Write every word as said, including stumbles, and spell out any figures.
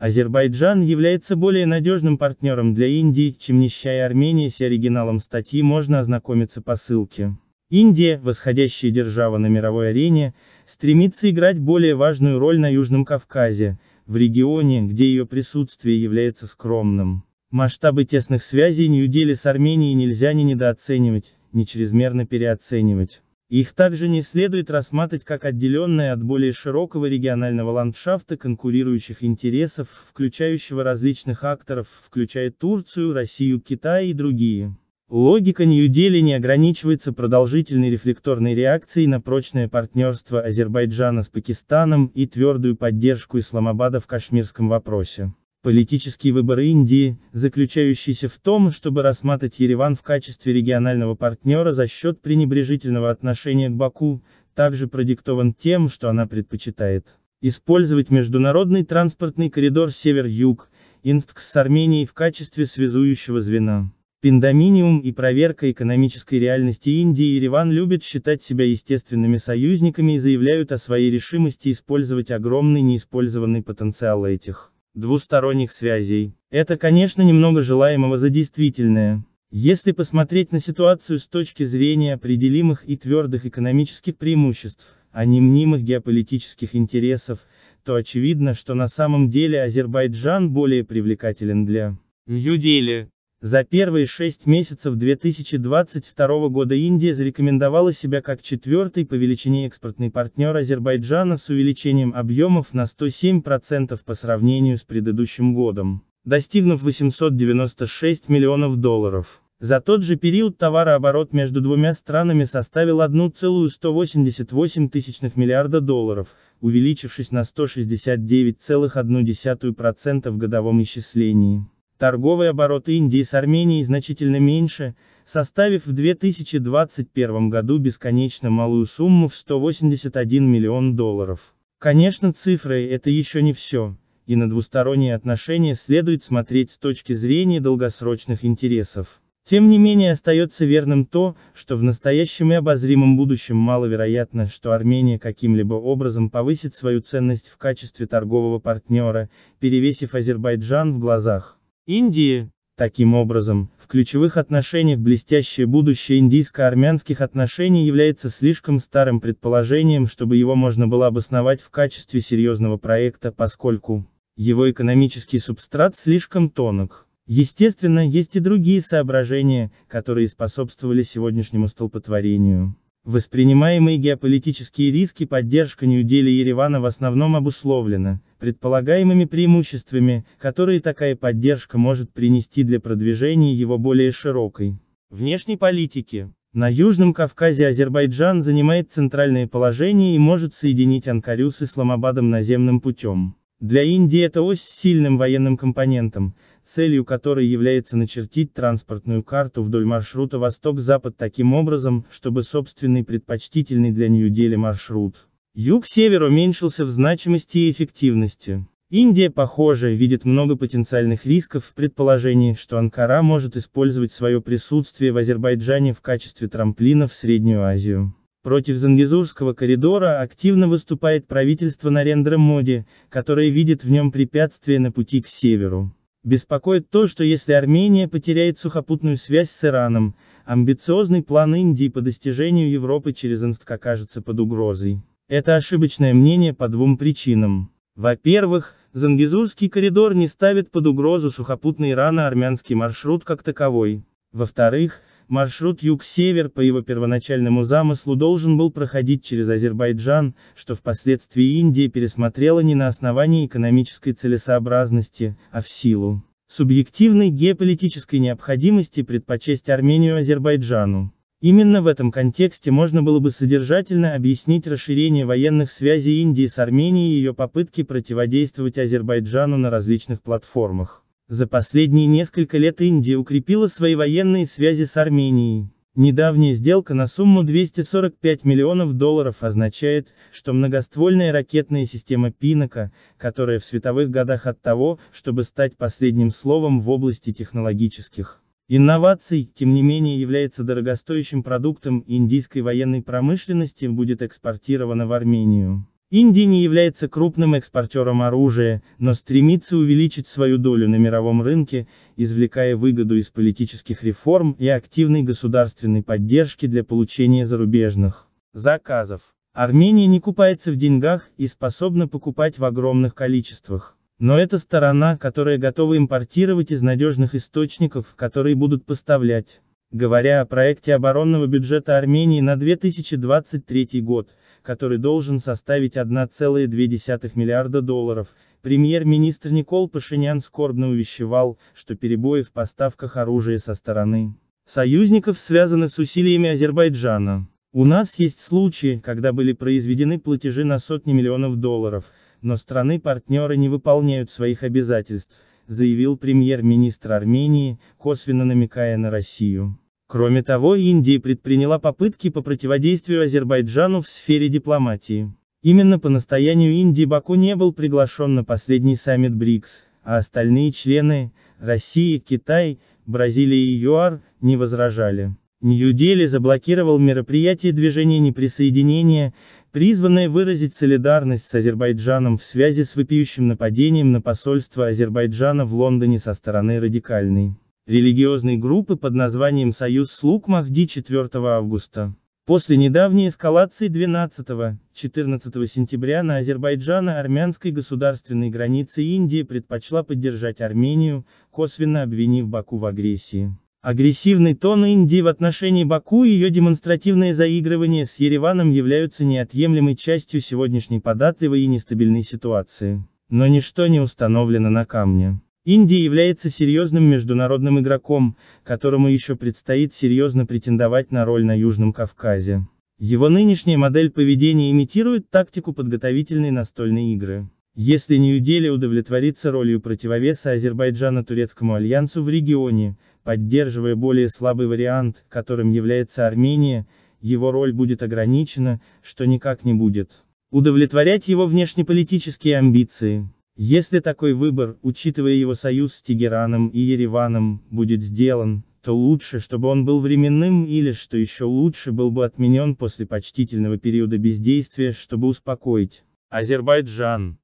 Азербайджан является более надежным партнером для Индии, чем нищая Армения. С оригиналом статьи можно ознакомиться по ссылке. Индия, восходящая держава на мировой арене, стремится играть более важную роль на Южном Кавказе, в регионе, где ее присутствие является скромным. Масштабы тесных связей Нью-Дели с Арменией нельзя ни недооценивать, ни чрезмерно переоценивать. Их также не следует рассматривать как отделенные от более широкого регионального ландшафта конкурирующих интересов, включающего различных акторов, включая Турцию, Россию, Китай и другие. Логика Нью-Дели не ограничивается продолжительной рефлекторной реакцией на прочное партнерство Азербайджана с Пакистаном и твердую поддержку Исламабада в кашмирском вопросе. Политический выбор Индии, заключающийся в том, чтобы рассматривать Ереван в качестве регионального партнера за счет пренебрежительного отношения к Баку, также продиктован тем, что она предпочитает использовать Международный транспортный коридор Север-Юг, ай эн эс ти си с Арменией в качестве связующего звена. Пендоминиум и проверка экономической реальности Индии. Ереван любит считать себя естественными союзниками и заявляют о своей решимости использовать огромный неиспользованный потенциал этих двусторонних связей. Это, конечно, немного желаемого за действительное. Если посмотреть на ситуацию с точки зрения определимых и твердых экономических преимуществ, а не мнимых геополитических интересов, то очевидно, что на самом деле Азербайджан более привлекателен для Нью-Дели. За первые шесть месяцев две тысячи двадцать второго года Индия зарекомендовала себя как четвертый по величине экспортный партнер Азербайджана с увеличением объемов на сто семь процентов по сравнению с предыдущим годом, достигнув восемьсот девяносто шесть миллионов долларов. За тот же период товарооборот между двумя странами составил одна целая сто восемьдесят восемь тысячных миллиарда долларов, увеличившись на сто шестьдесят девять целых одну десятую процента в годовом исчислении. Торговый оборот Индии с Арменией значительно меньше, составив в две тысячи двадцать первом году бесконечно малую сумму в сто восемьдесят один миллион долларов. Конечно, цифры – это еще не все, и на двусторонние отношения следует смотреть с точки зрения долгосрочных интересов. Тем не менее, остается верным то, что в настоящем и обозримом будущем маловероятно, что Армения каким-либо образом повысит свою ценность в качестве торгового партнера, перевесив Азербайджан в глазах Индии. Таким образом, в ключевых отношениях блестящее будущее индийско-армянских отношений является слишком старым предположением, чтобы его можно было обосновать в качестве серьезного проекта, поскольку его экономический субстрат слишком тонок. Естественно, есть и другие соображения, которые способствовали сегодняшнему столпотворению. Воспринимаемые геополитические риски. Поддержка Нью-Дели и Еревана в основном обусловлена предполагаемыми преимуществами, которые такая поддержка может принести для продвижения его более широкой внешней политики. На Южном Кавказе Азербайджан занимает центральное положение и может соединить Анкару с Исламабадом наземным путем. Для Индии это ось с сильным военным компонентом, целью которой является начертить транспортную карту вдоль маршрута восток-запад таким образом, чтобы собственный предпочтительный для Нью-Дели маршрут юг-север уменьшился в значимости и эффективности. Индия, похоже, видит много потенциальных рисков в предположении, что Анкара может использовать свое присутствие в Азербайджане в качестве трамплина в Среднюю Азию. Против Зангезурского коридора активно выступает правительство Нарендра Моди, которое видит в нем препятствие на пути к северу. Беспокоит то, что если Армения потеряет сухопутную связь с Ираном, амбициозный план Индии по достижению Европы через ай эн эс ти си окажется под угрозой. Это ошибочное мнение по двум причинам. Во-первых, Зангезурский коридор не ставит под угрозу сухопутный ирано-армянский маршрут как таковой. Во-вторых, маршрут юг-север по его первоначальному замыслу должен был проходить через Азербайджан, что впоследствии Индия пересмотрела не на основании экономической целесообразности, а в силу субъективной геополитической необходимости предпочесть Армению Азербайджану. Именно в этом контексте можно было бы содержательно объяснить расширение военных связей Индии с Арменией и ее попытки противодействовать Азербайджану на различных платформах. За последние несколько лет Индия укрепила свои военные связи с Арменией. Недавняя сделка на сумму двести сорок пять миллионов долларов означает, что многоствольная ракетная система Пинака, которая в световых годах от того, чтобы стать последним словом в области технологических инноваций, тем не менее является дорогостоящим продуктом индийской военной промышленности, будет экспортирована в Армению. Индия не является крупным экспортером оружия, но стремится увеличить свою долю на мировом рынке, извлекая выгоду из политических реформ и активной государственной поддержки для получения зарубежных заказов. Армения не купается в деньгах и способна покупать в огромных количествах. Но это сторона, которая готова импортировать из надежных источников, которые будут поставлять. Говоря о проекте оборонного бюджета Армении на две тысячи двадцать третий год, который должен составить одна целая две десятых миллиарда долларов, премьер-министр Никол Пашинян скорбно увещевал, что перебои в поставках оружия со стороны союзников связаны с усилиями Азербайджана. У нас есть случаи, когда были произведены платежи на сотни миллионов долларов, но страны-партнеры не выполняют своих обязательств, заявил премьер-министр Армении, косвенно намекая на Россию. Кроме того, Индия предприняла попытки по противодействию Азербайджану в сфере дипломатии. Именно по настоянию Индии Баку не был приглашен на последний саммит БРИКС, а остальные члены – Россия, Китай, Бразилия и ЮАР – не возражали. Нью-Дели заблокировал мероприятие движения неприсоединения, призванное выразить солидарность с Азербайджаном в связи с вопиющим нападением на посольство Азербайджана в Лондоне со стороны радикальной религиозной группы под названием «Союз слуг Махди» четвёртого августа. После недавней эскалации двенадцатого-четырнадцатого сентября на азербайджано-армянской государственной границе Индия предпочла поддержать Армению, косвенно обвинив Баку в агрессии. Агрессивный тон Индии в отношении Баку и ее демонстративное заигрывание с Ереваном являются неотъемлемой частью сегодняшней податливой и нестабильной ситуации. Но ничто не установлено на камне. Индия является серьезным международным игроком, которому еще предстоит серьезно претендовать на роль на Южном Кавказе. Его нынешняя модель поведения имитирует тактику подготовительной настольной игры. Если Нью-Дели удовлетворится ролью противовеса Азербайджана турецкому альянсу в регионе, поддерживая более слабый вариант, которым является Армения, его роль будет ограничена, что никак не будет удовлетворять его внешнеполитические амбиции. Если такой выбор, учитывая его союз с Тегераном и Ереваном, будет сделан, то лучше, чтобы он был временным или, что еще лучше, был бы отменен после почтительного периода бездействия, чтобы успокоить Азербайджан.